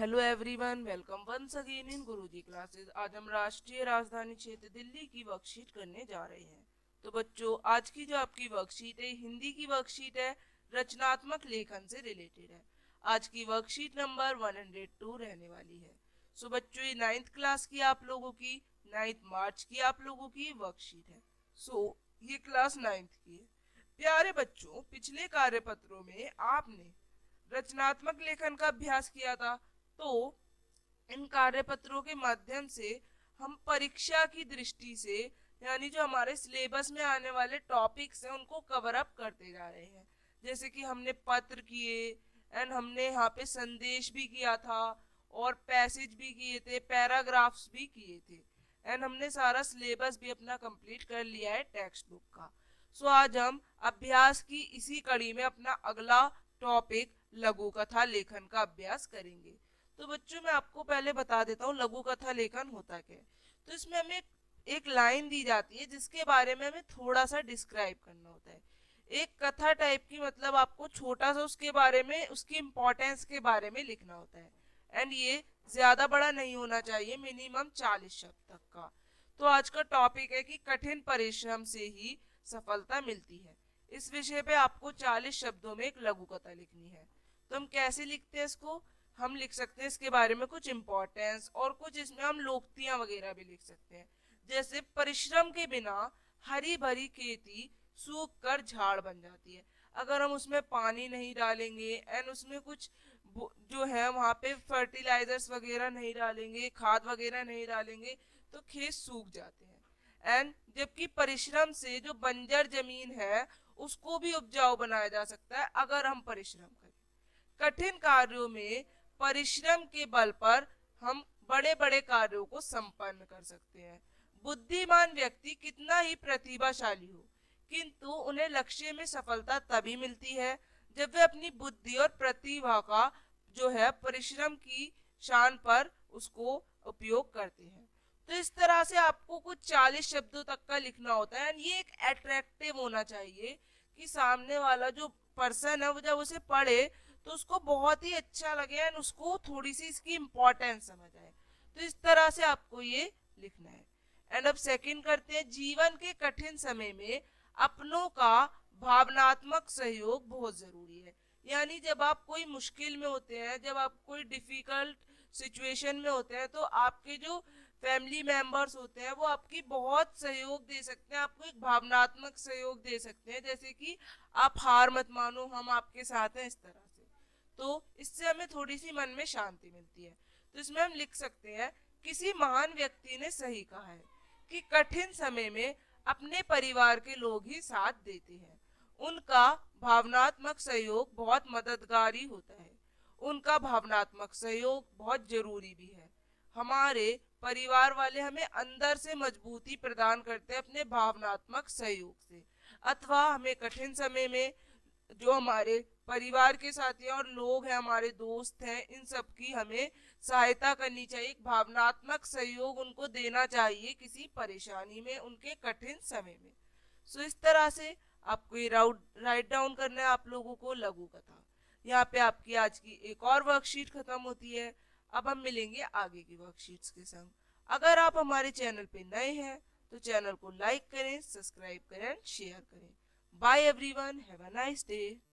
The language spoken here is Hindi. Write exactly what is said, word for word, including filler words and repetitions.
Hello everyone, welcome once again in Guru ji classes. आज हम राष्ट्रीय राजधानी क्षेत्र दिल्ली की वर्कशीट करने जा रहे हैं। तो बच्चों, आज की जो आपकी वर्कशीट है, हिंदी की वर्कशीट है, रचनात्मक लेखन से रिलेटेड है। आज की वर्कशीट नंबर एक सौ दो रहने वाली है। सो बच्चों, ये नाइन्थ क्लास की आप लोगों की, नाइन्थ मार्च की आप लोगों की वर्कशीट है। सो ये क्लास नाइन्थ की है। प्यारे बच्चों, पिछले कार्यपत्रों में आपने रचनात्मक लेखन का अभ्यास किया था, तो इन कार्यपत्रों के माध्यम से हम परीक्षा की दृष्टि से, यानी जो हमारे सिलेबस में आने वाले टॉपिक्स हैं, उनको कवर अप करते जा रहे हैं। जैसे कि हमने पत्र किए, एंड हमने यहाँ पे संदेश भी किया था, और पैसेज भी किए थे, पैराग्राफ्स भी किए थे, एंड हमने सारा सिलेबस भी अपना कंप्लीट कर लिया है टेक्स्ट बुक का। सो आज हम अभ्यास की इसी कड़ी में अपना अगला टॉपिक लघु कथा लेखन का अभ्यास करेंगे। तो बच्चों, मैं आपको पहले बता देता हूँ लघु कथा लेखन होता क्या है। तो इसमें हमें एक लाइन दी जाती है जिसके बारे में हमें थोड़ा सा डिस्क्राइब करना होता है। एक कथा टाइप की, मतलब आपको छोटा सा उसके बारे में, उसकी इम्पोर्टेंस के बारे में लिखना होता है, एंड ये ज़्यादा बड़ा नहीं होना चाहिए, मिनिमम चालीस शब्द तक का। तो आज का टॉपिक है कि कठिन परिश्रम से ही सफलता मिलती है। इस विषय पर आपको चालीस शब्दों में एक लघु कथा लिखनी है। तो हम कैसे लिखते हैं इसको? हम लिख सकते हैं इसके बारे में कुछ इम्पोर्टेंस, और कुछ इसमें हम लोकोक्तियां वगैरह भी लिख सकते हैं। जैसे, परिश्रम के बिना हरी भरी खेती सूख कर झाड़ बन जाती है। अगर हम उसमें पानी नहीं डालेंगे, एंड उसमें कुछ जो है वहाँ पे फर्टिलाइजर्स वगैरह नहीं डालेंगे, खाद वगैरह नहीं डालेंगे, तो खेत सूख जाते हैं। एंड जबकि परिश्रम से जो बंजर जमीन है उसको भी उपजाऊ बनाया जा सकता है अगर हम परिश्रम करें। कठिन कार्यों में परिश्रम के बल पर हम बड़े बड़े कार्यों को संपन्न कर सकते हैं। बुद्धिमान व्यक्ति कितना ही प्रतिभाशाली हो, किंतु उन्हें लक्ष्य में सफलता तभी मिलती है जब वे अपनी बुद्धि और प्रतिभा का जो है परिश्रम की शान पर उसको उपयोग करते हैं। तो इस तरह से आपको कुछ चालीस शब्दों तक का लिखना होता है, एंड ये एक अट्रैक्टिव होना चाहिए कि सामने वाला जो पर्सन है वो जब उसे पढ़े तो उसको बहुत ही अच्छा लगे, एंड उसको थोड़ी सी इसकी इम्पोर्टेंस समझ आए। तो इस तरह से आपको ये लिखना है। एंड अब सेकंड करते हैं, जीवन के कठिन समय में अपनों का भावनात्मक सहयोग बहुत ज़रूरी है। यानी जब आप कोई मुश्किल में होते हैं, जब आप कोई डिफ़िकल्ट सिचुएशन में होते हैं, तो आपके जो फैमिली मेम्बर्स होते हैं वो आपकी बहुत सहयोग दे सकते हैं, आपको एक भावनात्मक सहयोग दे सकते हैं, जैसे कि आप हार मत मानो, हम आपके साथ हैं, इस तरह से। तो इससे हमें थोड़ी सी मन में शांति मिलती है। तो इसमें हम लिख सकते हैं, किसी महान व्यक्ति ने सही कहा है कि कठिन समय में अपने परिवार के लोग ही साथ देते हैं। उनका भावनात्मक सहयोग बहुत मददगारी होता है। उनका भावनात्मक सहयोग बहुत जरूरी भी है। हमारे परिवार वाले हमें अंदर से मजबूती प्रदान करते हैं अपने भावनात्मक सहयोग से, अथवा हमें कठिन समय में जो हमारे परिवार के साथी और लोग हैं, हमारे दोस्त हैं, इन सब की हमें सहायता करनी चाहिए। एक भावनात्मक सहयोग उनको देना चाहिए किसी परेशानी में, उनके कठिन समय में। सो इस तरह से आपको ये राइट डाउन करना है आप लोगों को लघु कथा। यहाँ पे आपकी आज की एक और वर्कशीट खत्म होती है। अब हम मिलेंगे आगे की वर्कशीट्स के संग। अगर आप हमारे चैनल पे नए हैं तो चैनल को लाइक करें, सब्सक्राइब करें, शेयर करें। Bye everyone, have a nice day.